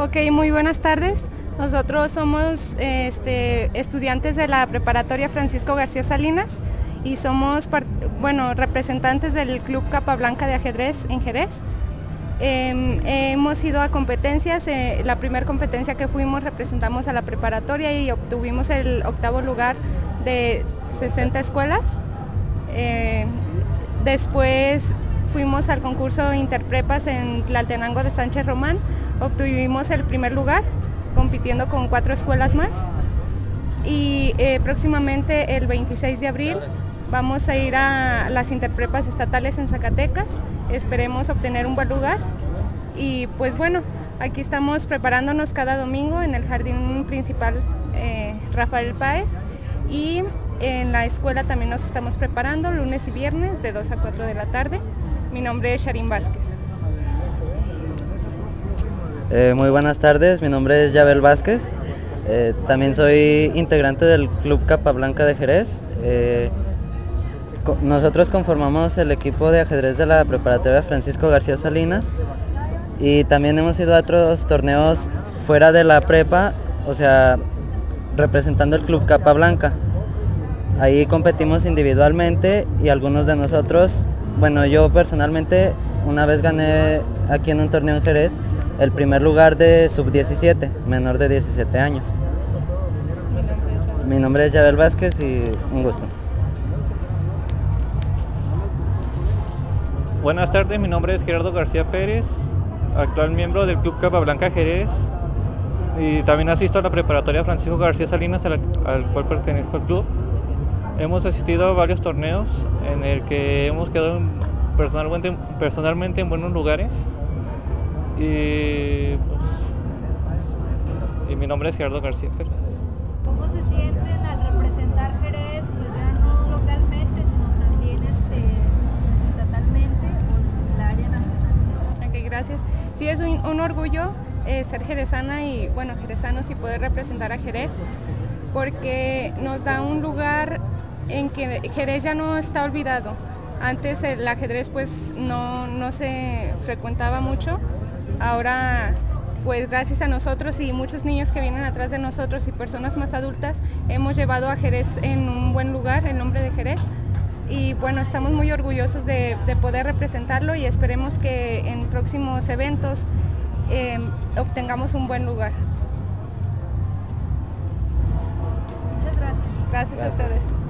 Ok, muy buenas tardes. Nosotros somos estudiantes de la preparatoria Francisco García Salinas y somos representantes del Club Capa Blanca de ajedrez en Jerez. Hemos ido a competencias. La primera competencia que fuimos representamos a la preparatoria y obtuvimos el 8º lugar de 60 escuelas. Después fuimos al concurso Interprepas en Tlaltenango de Sánchez Román, obtuvimos el primer lugar compitiendo con 4 escuelas más, y próximamente el 26 de abril vamos a ir a las Interprepas estatales en Zacatecas, esperemos obtener un buen lugar. Y pues bueno, aquí estamos preparándonos cada domingo en el Jardín Principal Rafael Páez, y en la escuela también nos estamos preparando lunes y viernes de 2 a 4 de la tarde. Mi nombre es Sharín Vázquez. Muy buenas tardes, mi nombre es Yhabel Vázquez. También soy integrante del Club Capa Blanca de Jerez. Nosotros conformamos el equipo de ajedrez de la preparatoria Francisco García Salinas, y también hemos ido a otros torneos fuera de la prepa, o sea, representando el Club Capa Blanca. Ahí competimos individualmente y algunos de nosotros, bueno, yo personalmente una vez gané aquí en un torneo en Jerez el primer lugar de sub-17, menor de 17 años. Mi nombre es Yhabel Vázquez y un gusto. Buenas tardes, mi nombre es Gerardo García Pérez, actual miembro del Club Capa Blanca Jerez, y también asisto a la preparatoria Francisco García Salinas, al cual pertenezco al club. Hemos asistido a varios torneos en el que hemos quedado personalmente en buenos lugares. Y mi nombre es Gerardo García Pérez. ¿Cómo se sienten al representar Jerez, pues ya no localmente, sino también estatalmente o en el área nacional? Ok, gracias. Sí, es un orgullo ser jerezana y, bueno, jerezanos, y poder representar a Jerez, porque nos da un lugar en que Jerez ya no está olvidado. Antes el ajedrez pues no se frecuentaba mucho, ahora pues gracias a nosotros y muchos niños que vienen atrás de nosotros y personas más adultas, hemos llevado a Jerez en un buen lugar, el nombre de Jerez, y bueno, estamos muy orgullosos de poder representarlo, y esperemos que en próximos eventos obtengamos un buen lugar. Muchas gracias. Gracias a ustedes.